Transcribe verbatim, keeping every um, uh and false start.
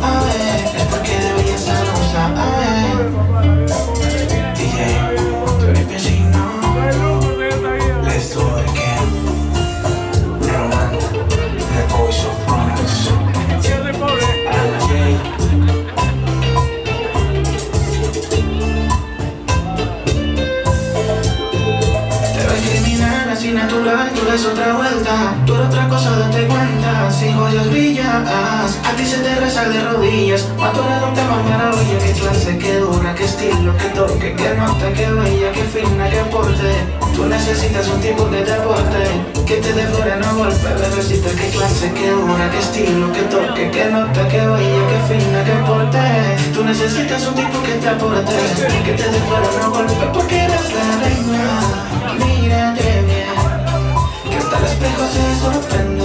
saber, es porque deberías no saber. D J, mi vecino, let's do it again. Roman, the voice of France. Te ves criminal, así natural, tú eres otra vuelta, tú eres otra cosa, date cuenta, sin joyas brillas. A ti se te reza de rodillas, matura no te más maravilla. Qué clase, qué dura, qué estilo, qué toque, qué nota, qué bella, qué fina, qué aporte. Tú necesitas un tipo que te aporte, que te devore no golpe, bebecita. Qué clase, qué dura, qué estilo, qué toque, qué nota, qué bella, qué fina, qué aporte. Tú necesitas un tipo que te aporte, que te devore no golpe, porque eres la reina. Mírate bien, que hasta el espejo se sorprende.